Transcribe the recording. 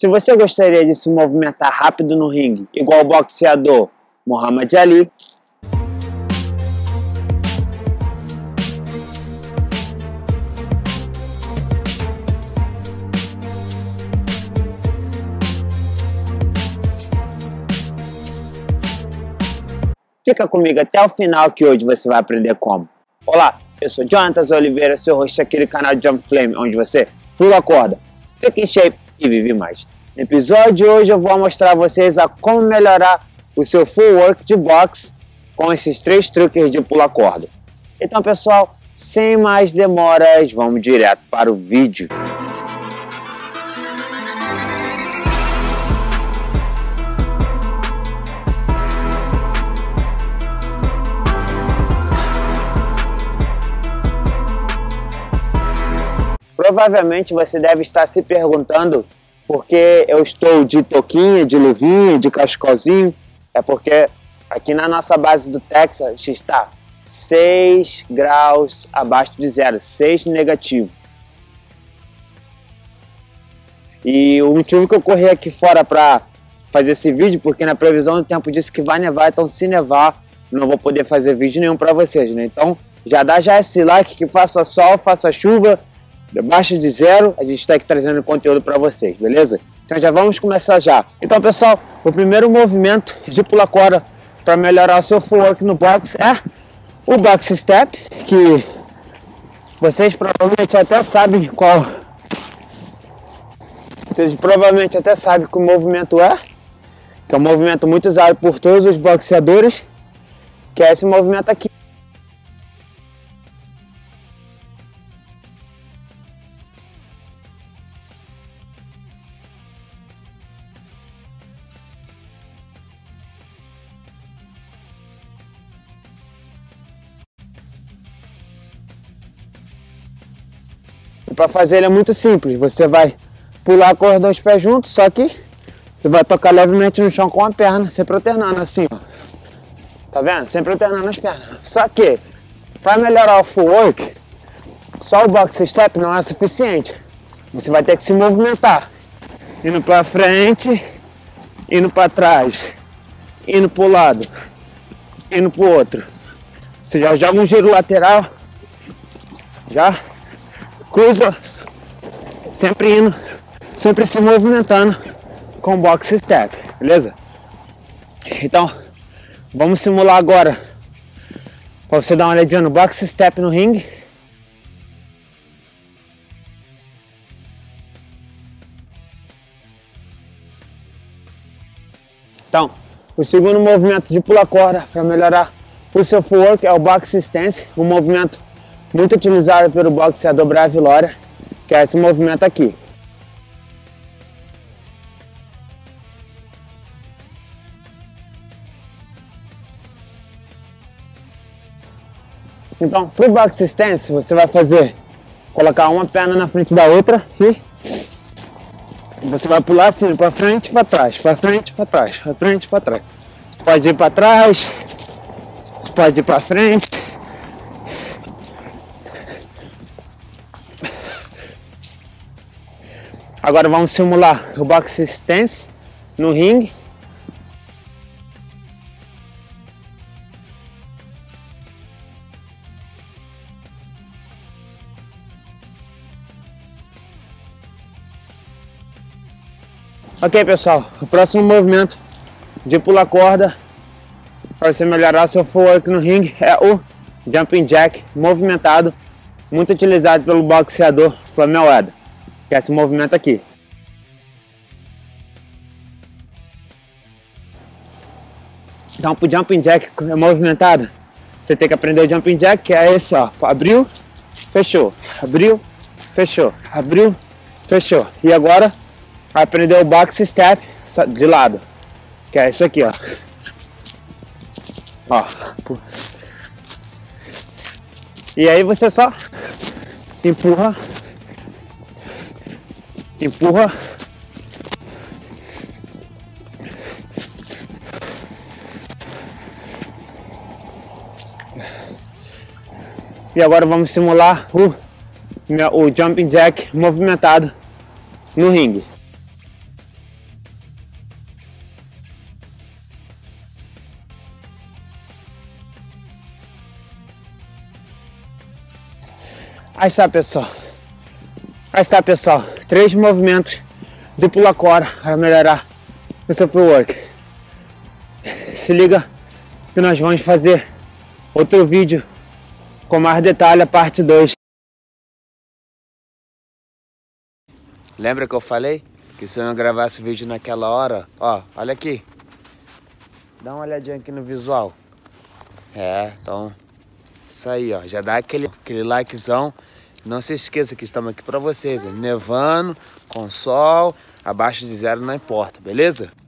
Se você gostaria de se movimentar rápido no ringue, igual o boxeador Muhammad Ali, fica comigo até o final que hoje você vai aprender como. Olá, eu sou Jonathan Oliveira, seu host aqui do canal Jump Flame, onde você pula a corda, fica em shape e vive mais. No episódio de hoje eu vou mostrar a vocês a como melhorar o seu footwork de boxe com esses três truques de pular corda. Então pessoal, sem mais demoras, vamos direto para o vídeo. Provavelmente você deve estar se perguntando porque eu estou de touquinha, de luvinha, de cachecolzinho. É porque aqui na nossa base do Texas está 6 graus abaixo de zero, 6 negativo. E o motivo que eu corri aqui fora para fazer esse vídeo, porque na previsão do tempo disse que vai nevar, então se nevar não vou poder fazer vídeo nenhum para vocês, né? Então já dá já esse like, que faça sol, faça chuva, abaixo de zero, a gente está aqui trazendo conteúdo para vocês, beleza? Então já vamos começar já. Então pessoal, o primeiro movimento de pular corda para melhorar o seu footwork no boxe é o box step, que vocês provavelmente até sabem qual. Vocês provavelmente até sabem que o movimento é, que é um movimento muito usado por todos os boxeadores, que é esse movimento aqui. Para fazer ele é muito simples, você vai pular a corda dos pés juntos, só que você vai tocar levemente no chão com a perna, sempre alternando assim, ó. Tá vendo? Sempre alternando as pernas. Só que, para melhorar o footwork, só o box step não é suficiente. Você vai ter que se movimentar, indo para frente, indo para trás, indo para o lado, indo para o outro. Você já joga um giro lateral, já cruza, sempre indo, sempre se movimentando com box step, beleza? Então, vamos simular agora para você dar uma olhadinha no box step no ringue. Então, o segundo movimento de pular corda para melhorar o seu footwork é o box stance, um movimento muito utilizado pelo boxeador Brian Viloria, que é esse movimento aqui. Então, para o box stance, você vai fazer, colocar uma perna na frente da outra e você vai pular assim, para frente, para trás, para frente, para trás, para frente, para trás. Você pode ir para trás, você pode ir para frente. Agora vamos simular o box stance no ringue. Ok pessoal, o próximo movimento de pular corda para você melhorar seu footwork no ringue é o Jumping Jack movimentado, muito utilizado pelo boxeador Flamengo, que é esse movimento aqui. Então, para o Jumping Jack é movimentado, você tem que aprender o Jumping Jack, que é esse, ó. Abriu, fechou. Abriu, fechou. Abriu, fechou. E agora, vai aprender o box step de lado, que é esse aqui, ó. Ó. E aí você só empurra, empurra, e agora vamos simular o Jumping Jack movimentado no ringue. Aí está, pessoal. Aí está, pessoal. 3 movimentos de pular corda para melhorar o seu footwork. Se liga que nós vamos fazer outro vídeo com mais detalhe, a parte 2. Lembra que eu falei que se eu não gravasse vídeo naquela hora, ó, olha aqui. Dá uma olhadinha aqui no visual. É, então, isso aí, ó. Já dá aquele likezão. Não se esqueça que estamos aqui para vocês, ó, nevando, com sol, abaixo de 0 não importa, beleza?